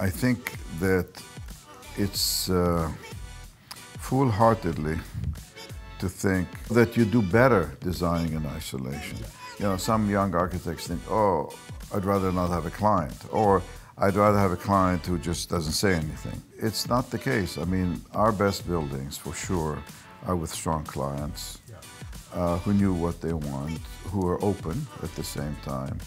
I think that it's foolhardily to think that you do better designing in isolation. You know, some young architects think, oh, I'd rather not have a client, or I'd rather have a client who just doesn't say anything. It's not the case. I mean, our best buildings, for sure, are with strong clients who knew what they want, who are open at the same time.